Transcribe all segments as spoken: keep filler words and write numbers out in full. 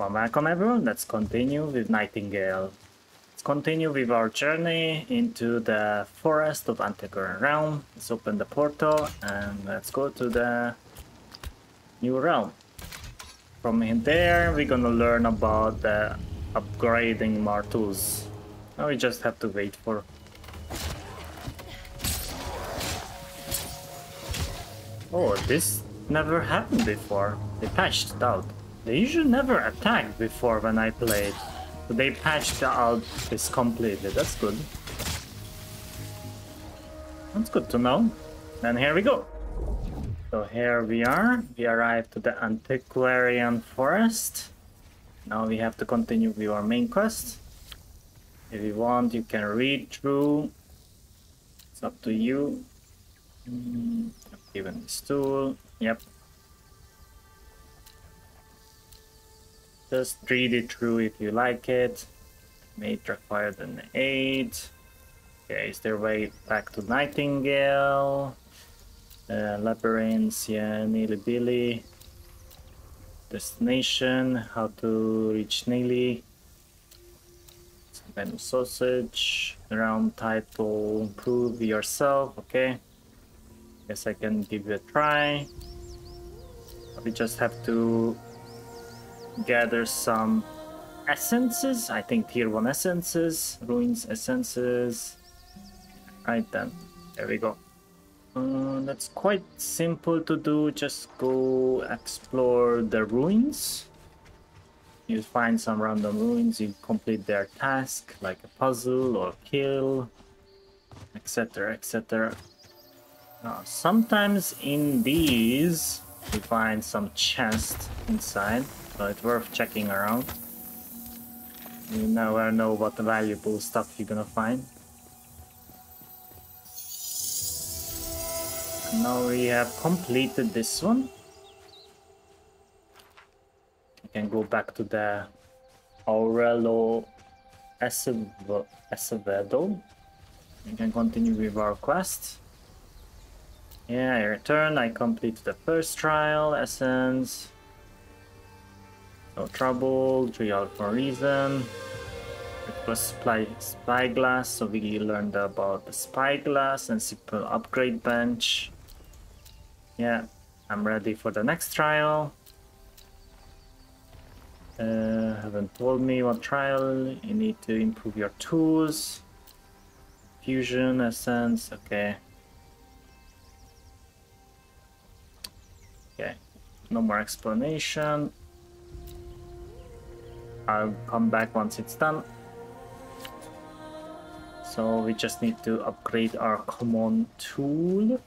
Well, welcome everyone, let's continue with Nightingale. Let's continue with our journey into the forest of Antiquarian Realm. Let's open the portal and let's go to the new realm. From in there we're gonna learn about the upgrading Martus. Now we just have to wait for Oh, this never happened before. They patched it out. They usually never attacked before when I played. So they patched out this completely. That's good. That's good to know. Then here we go. So here we are. We arrived to the Antiquarian Forest. Now we have to continue with our main quest. If you want, you can read through. It's up to you. Mm, I've given this tool. Yep. Just read it through if you like it. Mate required an eight. Okay, is there a way back to Nightingale? Uh, Labyrinth, yeah, Nellie Bly. Destination, how to reach Nellie. Some kind of sausage. Round title, prove yourself, okay. Guess I can give you a try. We just have to gather some essences, I think tier one essences, ruins essences. Right then, there we go. Uh, that's quite simple to do, just go explore the ruins. You find some random ruins, you complete their task, like a puzzle or kill, et cetera, et cetera. Uh, sometimes in these, you find some chest inside. So it's worth checking around. You never know what valuable stuff you're gonna find. And now we have completed this one. We can go back to the Aurelo Acevedo. We can continue with our quest. Yeah, I return. I completed the first trial, Essence. No trouble, three out for a reason. It was Spyglass, so we learned about the Spyglass and simple upgrade bench. Yeah, I'm ready for the next trial. Uh, haven't told me what trial. You need to improve your tools. Fusion, Essence, okay. Okay, no more explanation. I'll come back once it's done. So we just need to upgrade our common tool.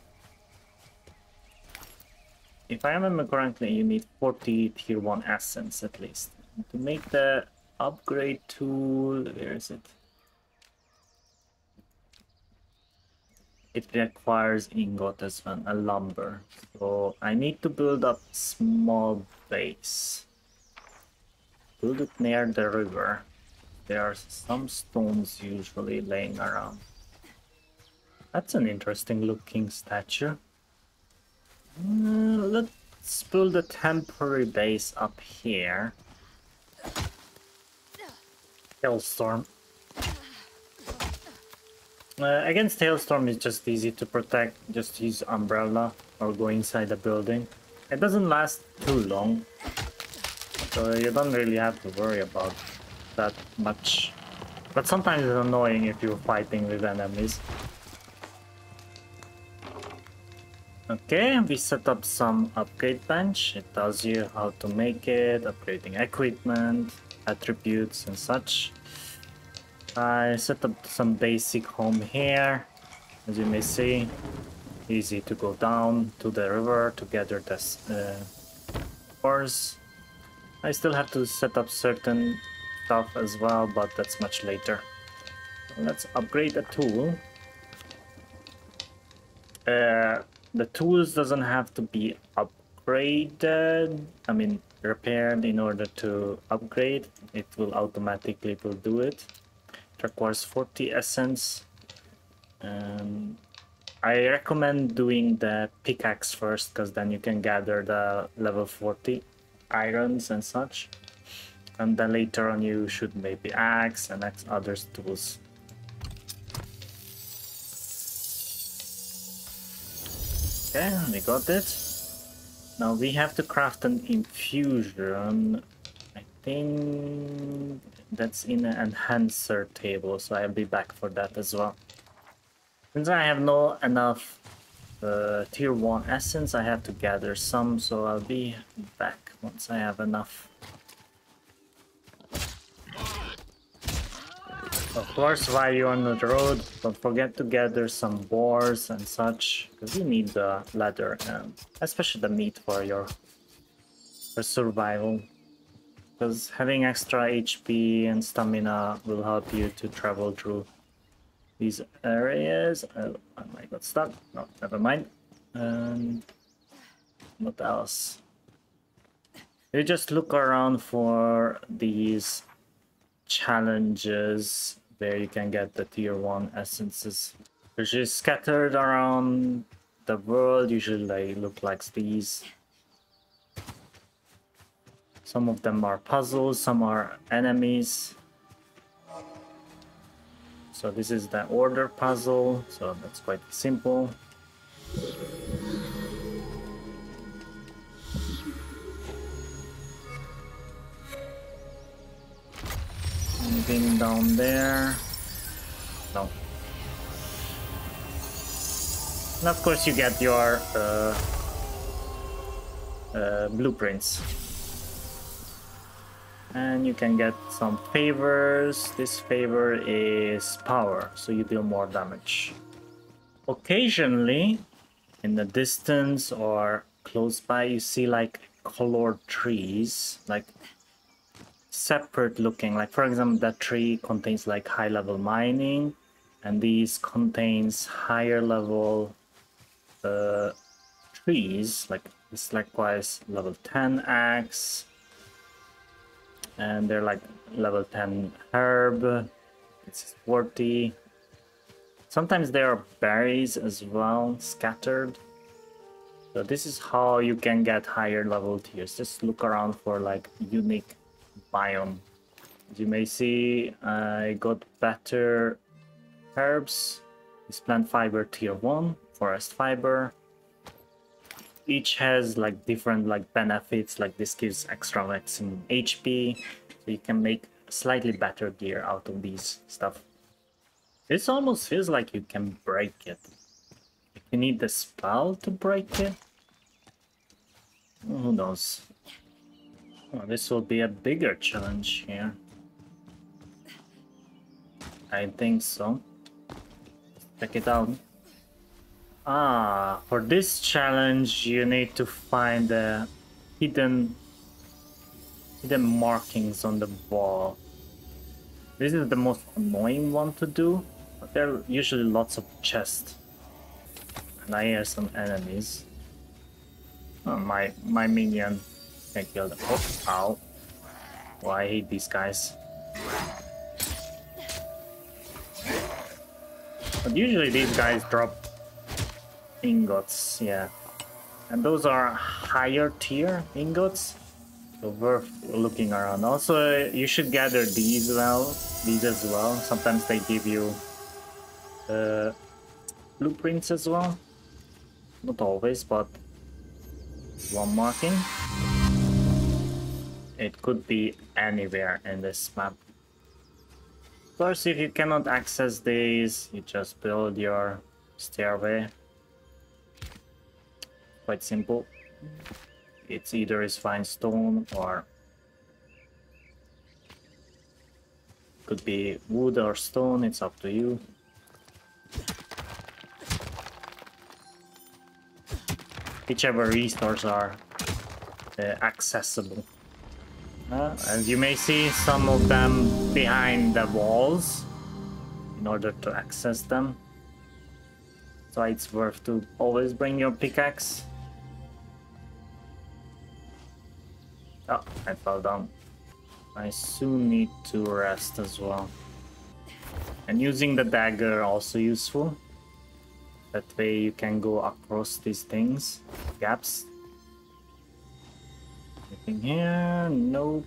If I remember correctly, you need forty tier one essence at least. To make the upgrade tool, where is it? It requires ingot as well, a lumber. So I need to build up small base. Build it near the river. There are some stones usually laying around. That's an interesting looking statue. Uh, let's build a temporary base up here. Hailstorm. Uh, against Hailstorm is just easy to protect. Just use umbrella or go inside the building. It doesn't last too long. So you don't really have to worry about that much. But sometimes it's annoying if you're fighting with enemies. Okay, we set up some upgrade bench. It tells you how to make it, upgrading equipment, attributes and such. I set up some basic home here. As you may see, easy to go down to the river to gather the uh, ores. I still have to set up certain stuff as well, but that's much later. Let's upgrade a tool. Uh, the tools doesn't have to be upgraded, I mean repaired in order to upgrade. It will automatically will do it. It requires forty essence. Um, I recommend doing the pickaxe first, because then you can gather the level forty. Irons and such. and then later on you should maybe axe and axe other tools. Okay, we got it. Now we have to craft an infusion. I think that's in an enhancer table, so I'll be back for that as well. Since I have no enough uh, tier one essence, I have to gather some, so I'll be back once I have enough. Of course, while you're on the road, don't forget to gather some boars and such, because you need the leather and especially the meat for your for survival. Because having extra H P and stamina will help you to travel through these areas. Oh, I got stuck. No, never mind. Um, what else? You just look around for these challenges where you can get the tier one essences, which is scattered around the world. Usually they look like these. Some of them are puzzles, some are enemies. So this is the order puzzle, so that's quite simple. Anything down there? No. And of course you get your uh, uh, blueprints. And you can get some favors. This favor is power, so you deal more damage. Occasionally, in the distance or close by, you see like colored trees, like separate looking. Like for example, that tree contains like high level mining, and these contains higher level uh, trees. Like it's likewise level ten axe. And they're like level ten herb. It's forty. Sometimes there are berries as well scattered. So this is how you can get higher level tiers. Just look around for like unique biome. As you may see, I got better herbs. It's plant fiber tier one, forest fiber. Each has like different like benefits, like this gives extra maximum H P, so you can make slightly better gear out of these stuff. This almost feels like you can break it. If you need the spell to break it, who knows. Well, this will be a bigger challenge here. I think so. Check it out. Ah, for this challenge you need to find the hidden hidden markings on the wall. This is the most annoying one to do, but there are usually lots of chests. And I hear some enemies. Oh, my my minion can kill them. Oh, ow. Oh, I hate these guys. But usually these guys drop ingots, yeah, and those are higher tier ingots, so worth looking around. Also, you should gather these well, these as well. Sometimes they give you uh, blueprints as well. Not always, but one marking. It could be anywhere in this map. Of course, if you cannot access these, you just build your stairway. Quite simple. It's either is fine stone or could be wood or stone, it's up to you. Whichever resources are uh, accessible. Uh, as you may see, some of them behind the walls in order to access them. So it's worth to always bring your pickaxe. Oh, I fell down. I soon need to rest as well. And using the dagger also useful. That way you can go across these things, gaps. Anything here? Nope.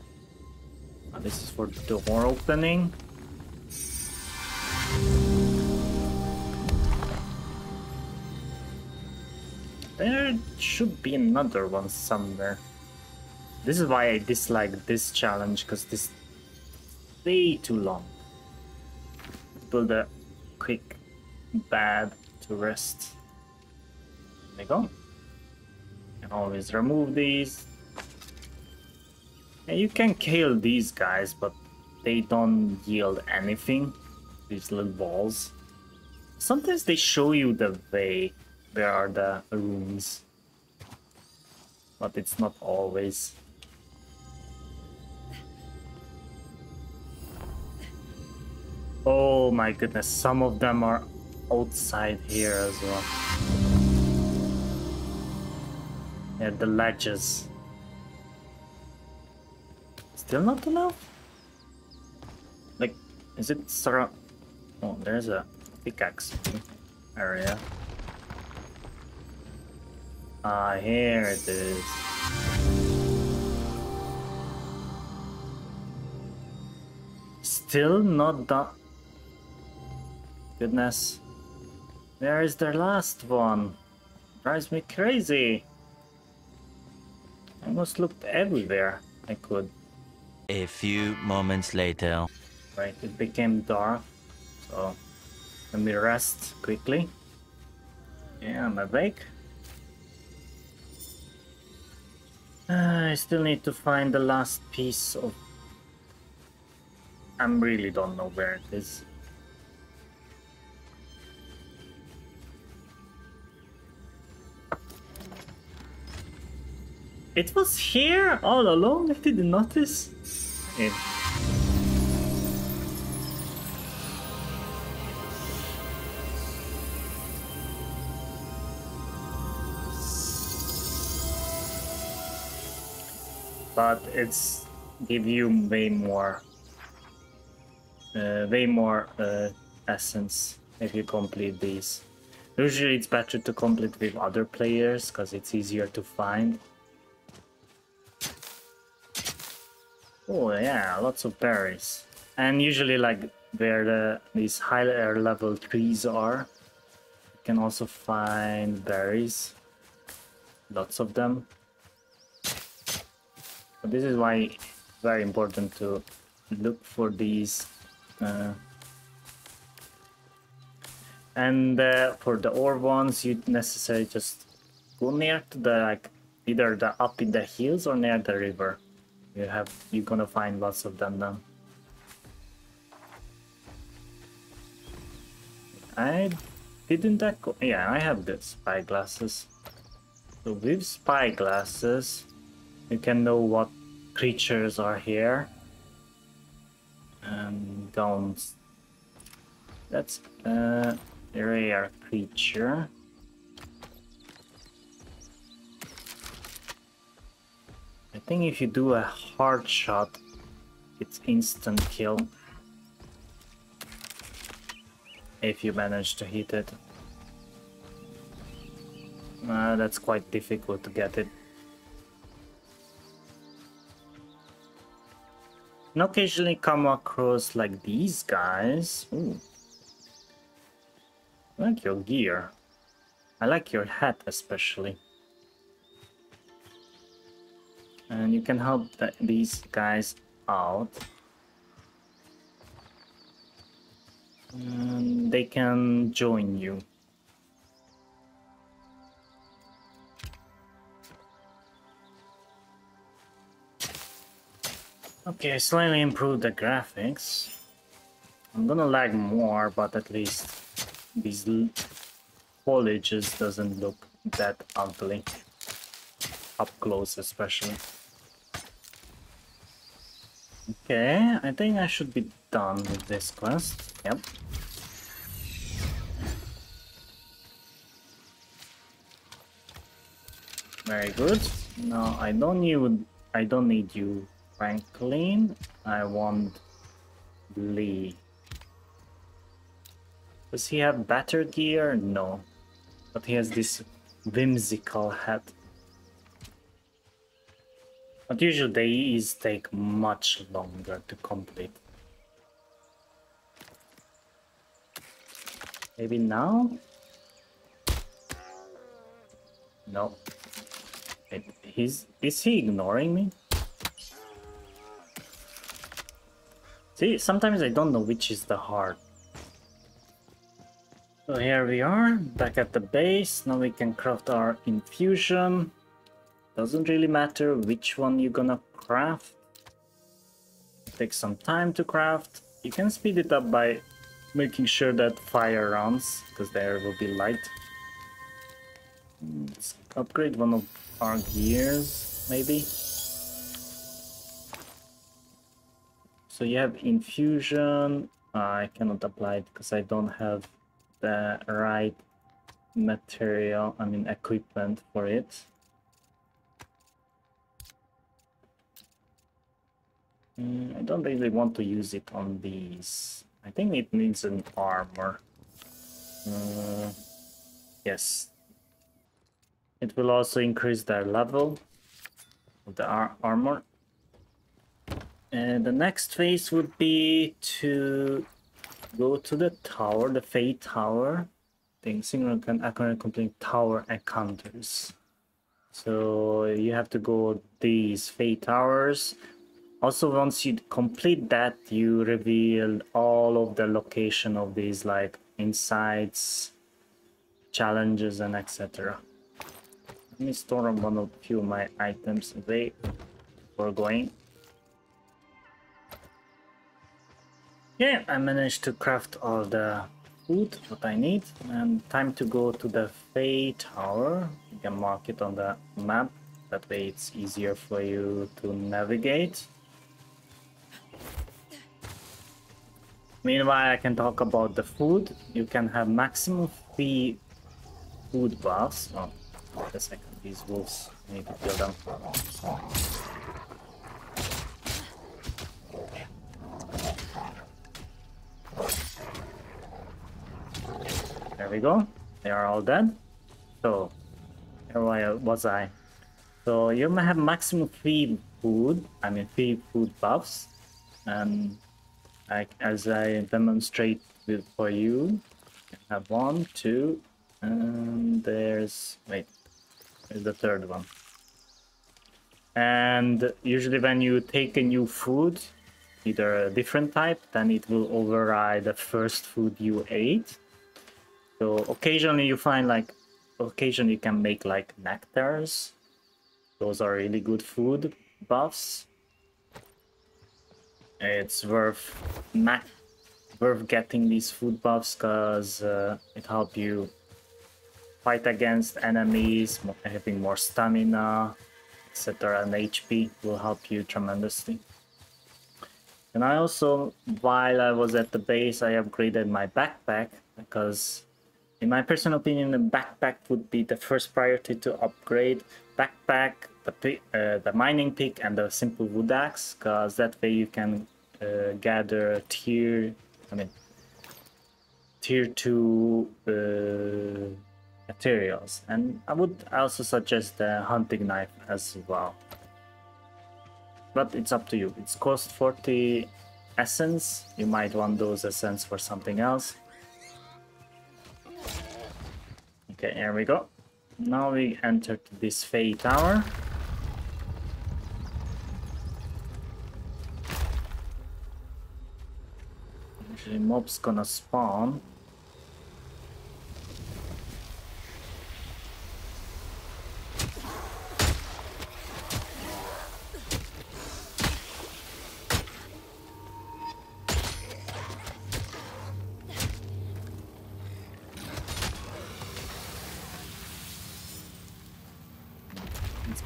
This is for door opening. There should be another one somewhere. This is why I dislike this challenge, because this is way too long. Build a quick bed to rest. There we go. You can always remove these. And you can kill these guys, but they don't yield anything. These little balls. Sometimes they show you the way. There are the runes, but it's not always. Oh my goodness, some of them are outside here as well. Yeah, the ledges. Still not enough? Like, is it surround? Oh, there's a pickaxe area. Ah, here it is. Still not done. Goodness. Where is their last one? Drives me crazy. I almost looked everywhere I could. A few moments later. Right, it became dark. So, let me rest quickly. Yeah, I'm awake. Uh, I still need to find the last piece of... I really don't know where it is. It was here all along, I didn't notice it. But it's give you way more, uh, way more uh, essence if you complete these. Usually it's better to complete with other players because it's easier to find. Oh yeah, lots of berries. And usually like where the, these higher level trees are, you can also find berries, lots of them. This is why it's very important to look for these, uh, and uh, for the ore ones you necessarily just go near to the, like, either the up in the hills or near the river. You have, you're gonna find lots of them then. I didn't that go, yeah, I have the spyglasses. So with spyglasses you can know what creatures are here. And don't. That's a rare creature. I think if you do a hard shot, it's instant kill. If you manage to hit it. Uh, that's quite difficult to get it. And occasionally come across like these guys. Ooh. I like your gear. I like your hat especially. And you can help the, these guys out. And they can join you. Okay, slightly improved the graphics. I'm gonna lag more, but at least these foliages doesn't look that ugly. Up close especially. Okay, I think I should be done with this quest. Yep. Very good. Now I don't need I don't need you. Franklin, I want Lee. Does he have better gear? No. But he has this whimsical hat. But usually these take much longer to complete. Maybe now? No. It, he's, is he ignoring me? See, sometimes I don't know which is the hard. So here we are, back at the base. Now we can craft our infusion. Doesn't really matter which one you're gonna craft. Takes some time to craft. You can speed it up by making sure that fire rounds, because there will be light. Let's upgrade one of our gears, maybe. So you have infusion. I cannot apply it because I don't have the right material, I mean equipment for it. Mm, I don't really want to use it on these. I think it needs an armor. Uh, yes. It will also increase their level of the ar armor. And the next phase would be to go to the tower, the Fae Tower. I think Synchron can accurately complete tower encounters. So you have to go these Fae Towers. Also, once you complete that, you reveal all of the location of these, like, insights, challenges, and et cetera. Let me store one of few of my items today before going. Yeah, I managed to craft all the food, what I need. And time to go to the Fae Tower. You can mark it on the map. That way it's easier for you to navigate. Meanwhile, I can talk about the food. You can have maximum three food bars. Oh, wait a second, these wolves, I need to kill them. There we go. They are all dead. So, where was I? So, you may have maximum three food, I mean three food buffs. And I, as I demonstrate with, for you, I have one, two, and there's, wait, there's the third one. And usually when you take a new food, either a different type, then it will override the first food you ate. So occasionally you find like, occasionally you can make like nectars. Those are really good food buffs. It's worth not worth getting these food buffs because uh, it helps you fight against enemies, having more stamina, et cetera, and H P will help you tremendously. And I also, while I was at the base, I upgraded my backpack because, in my personal opinion, the backpack would be the first priority to upgrade. Backpack, the, pick, uh, the mining pick, and the simple wood axe, because that way you can uh, gather tier, I mean, tier two uh, materials. And I would also suggest the hunting knife as well. But it's up to you. It's cost forty essence. You might want those essence for something else. Okay, here we go. Now we enter this Fae Tower. Actually, mob's gonna spawn.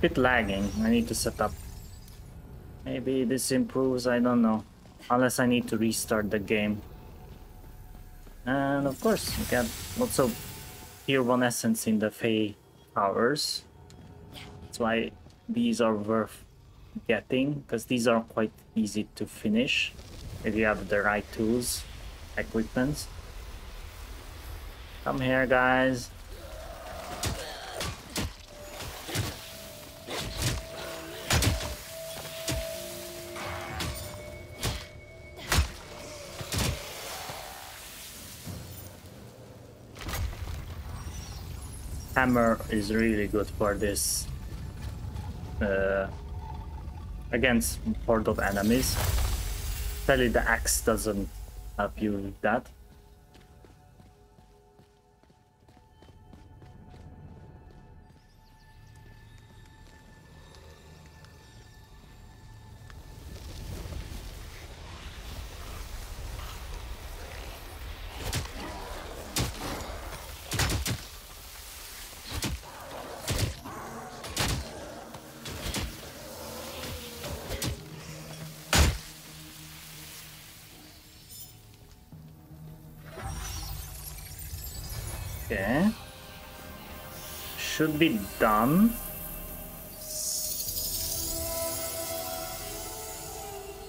Bit lagging. I need to set up. Maybe this improves, I don't know. Unless I need to restart the game. And of course, you get lots of tier one essence in the Fae Towers. That's why these are worth getting, because these are quite easy to finish if you have the right tools, equipments. Come here, guys. hammer is really good for this, uh, against horde of enemies. Sadly, the axe doesn't help you with that. Okay, should be done.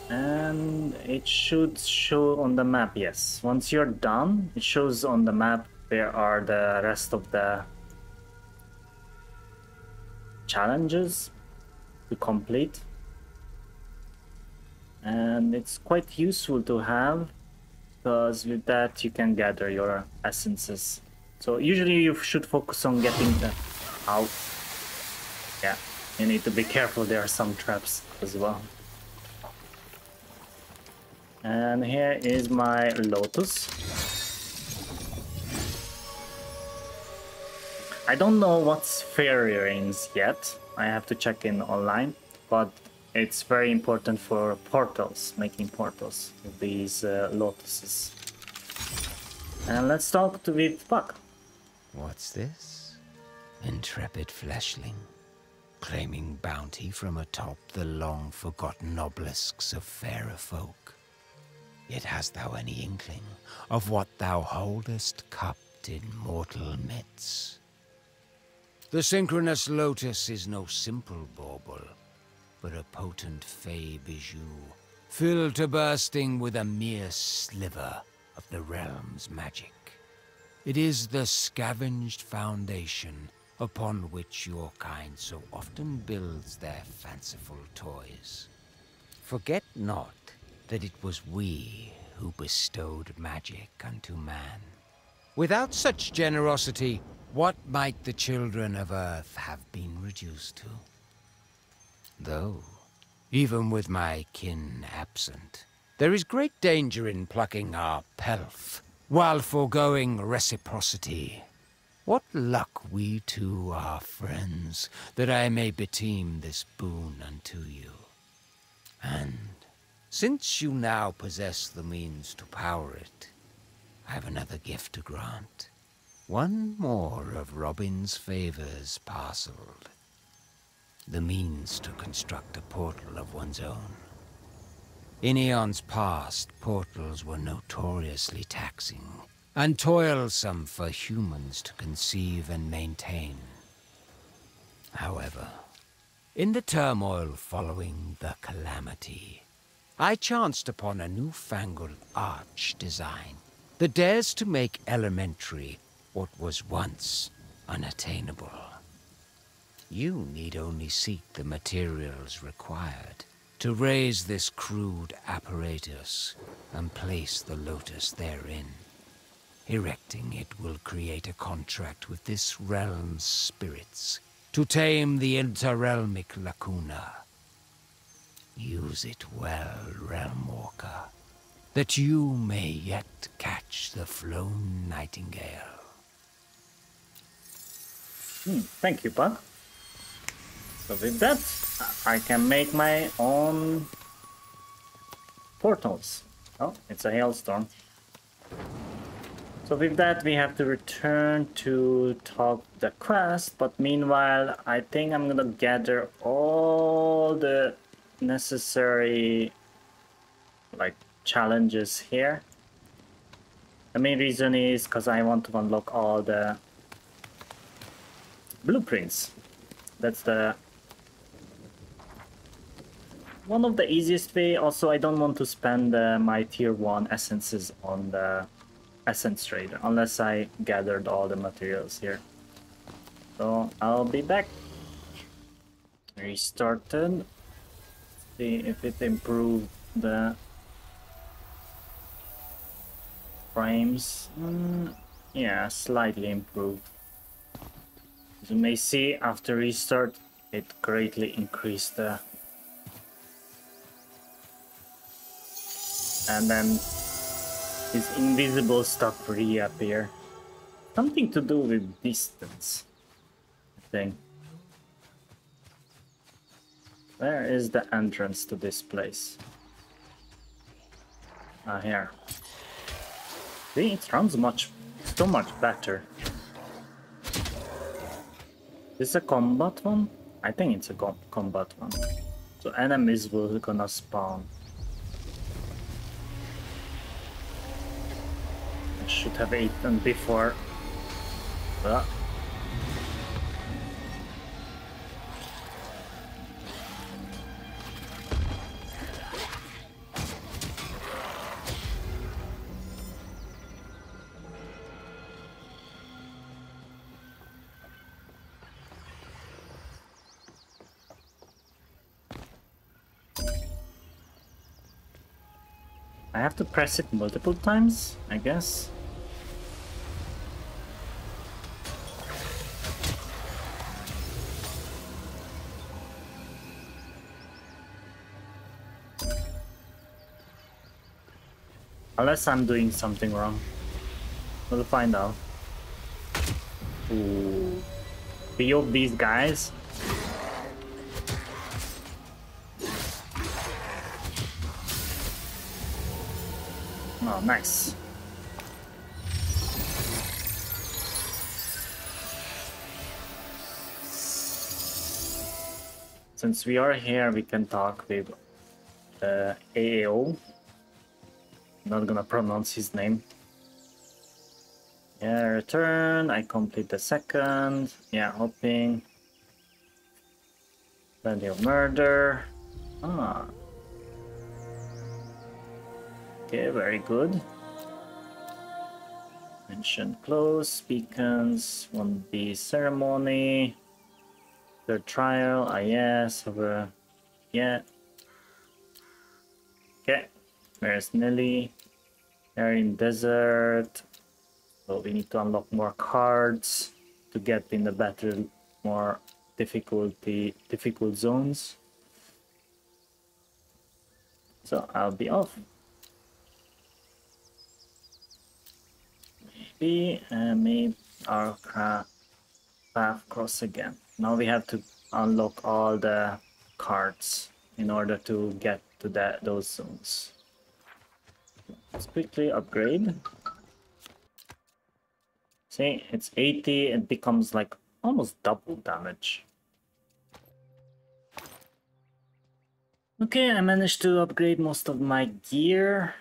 And it should show on the map, yes. Once you're done, it shows on the map where are the rest of the challenges to complete. And it's quite useful to have, because with that you can gather your essences. So usually you should focus on getting them out. Yeah, you need to be careful, there are some traps as well. And here is my lotus. I don't know what's Fairy Rings yet. I have to check in online, but it's very important for portals, making portals with these uh, lotuses. And let's talk to with Puck. What's this? Intrepid fleshling, claiming bounty from atop the long-forgotten obelisks of fairer folk. Yet hast thou any inkling of what thou holdest cupped in mortal midst? The synchronous lotus is no simple bauble, but a potent fae bijou, filled to bursting with a mere sliver of the realm's magic. It is the scavenged foundation upon which your kind so often builds their fanciful toys. Forget not that it was we who bestowed magic unto man. Without such generosity, what might the children of Earth have been reduced to? Though, even with my kin absent, there is great danger in plucking our pelf while foregoing reciprocity. What luck we two are friends, that I may beteem this boon unto you. And since you now possess the means to power it, I have another gift to grant. One more of Robin's favors parceled. The means to construct a portal of one's own. In eons past, portals were notoriously taxing and toilsome for humans to conceive and maintain. However, in the turmoil following the calamity, I chanced upon a newfangled arch design that dares to make elementary what was once unattainable. You need only seek the materials required to raise this crude apparatus and place the lotus therein. Erecting it will create a contract with this realm's spirits to tame the interrealmic lacuna. Use it well, Realm Walker, that you may yet catch the flown nightingale. Hmm, thank you, Puck. So with that, I can make my own portals. Oh, it's a hailstorm. So with that, we have to return to talk the quest. But meanwhile, I think I'm gonna gather all the necessary like challenges here. The main reason is because I want to unlock all the blueprints. That's the one of the easiest way. Also, I don't want to spend uh, my tier one essences on the essence trader unless I gathered all the materials here. So I'll be back. Restarted. See if it improved the frames. Mm, yeah, slightly improved. you may see, after restart, it greatly increased the... And then this invisible stuff reappear. Something to do with distance, I think. Where is the entrance to this place? Ah, here. See, it runs much, so much better. Is this a combat one? I think it's a com combat one. So enemies will gonna spawn. I should have eaten before. But I have to press it multiple times, I guess. Unless I'm doing something wrong. We'll find out. Ooh. Three of these guys. Oh, nice. Since we are here, we can talk with uh, A A O. Not gonna pronounce his name. Yeah, return. I complete the second. Yeah, hoping. Plenty of murder. Ah. Okay, very good. Ancient clothes, beacons, one B ceremony, the trial, ah yes, over, yeah. Okay, where's Nelly? They're in desert, so we need to unlock more cards to get in the battle, more difficulty, difficult zones. So I'll be off. Uh, made our path cross again. Now we have to unlock all the cards in order to get to that those zones. Let's quickly upgrade. See, it's eighty. It becomes like almost double damage. Okay, I managed to upgrade most of my gear.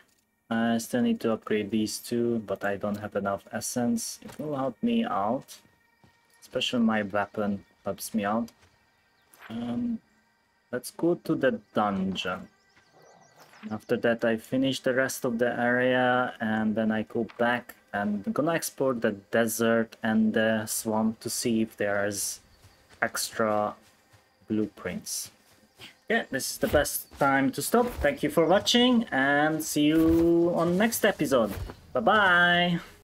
I still need to upgrade these two, but I don't have enough essence. It will help me out. Especially my weapon helps me out. Um, let's go to the dungeon. After that, I finish the rest of the area, and then I go back. And I'm gonna explore the desert and the swamp to see if there's extra blueprints. Yeah, this is the best time to stop. Thank you for watching and see you on next episode. Bye-bye.